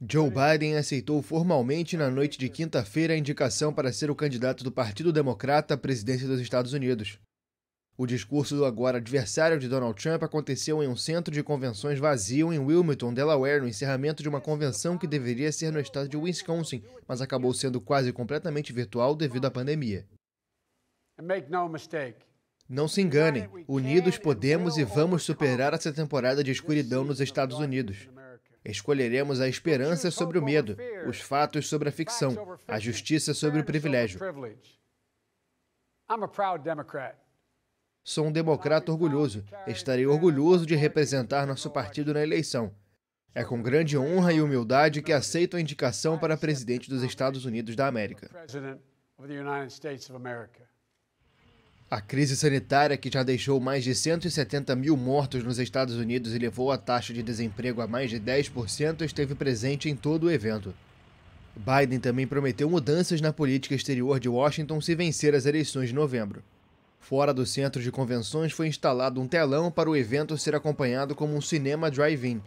Joe Biden aceitou formalmente na noite de quinta-feira a indicação para ser o candidato do Partido Democrata à presidência dos Estados Unidos. O discurso do agora adversário de Donald Trump aconteceu em um centro de convenções vazio em Wilmington, Delaware, no encerramento de uma convenção que deveria ser no estado de Wisconsin, mas acabou sendo quase completamente virtual devido à pandemia. Não se enganem, unidos podemos e vamos superar essa temporada de escuridão nos Estados Unidos. Escolheremos a esperança sobre o medo, os fatos sobre a ficção, a justiça sobre o privilégio. Sou um democrata orgulhoso. Estarei orgulhoso de representar nosso partido na eleição. É com grande honra e humildade que aceito a indicação para presidente dos Estados Unidos da América. A crise sanitária, que já deixou mais de 170 mil mortos nos Estados Unidos e levou a taxa de desemprego a mais de 10%, esteve presente em todo o evento. Biden também prometeu mudanças na política exterior de Washington se vencer as eleições de novembro. Fora do centro de convenções foi instalado um telão para o evento ser acompanhado como um cinema drive-in.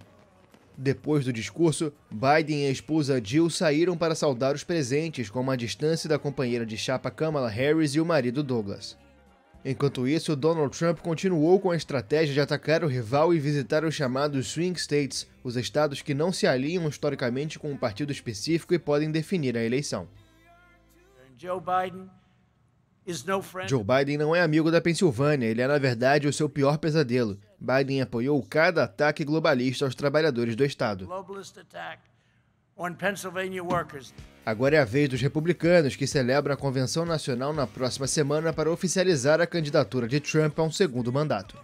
Depois do discurso, Biden e a esposa Jill saíram para saudar os presentes, com uma distância da companheira de chapa Kamala Harris e o marido Douglas. Enquanto isso, Donald Trump continuou com a estratégia de atacar o rival e visitar os chamados swing states, os estados que não se alinham historicamente com um partido específico e podem definir a eleição. Joe Biden não é amigo da Pensilvânia, ele é, na verdade, o seu pior pesadelo. Biden apoiou cada ataque globalista aos trabalhadores do estado. Agora é a vez dos republicanos, que celebram a Convenção Nacional na próxima semana para oficializar a candidatura de Trump a um segundo mandato.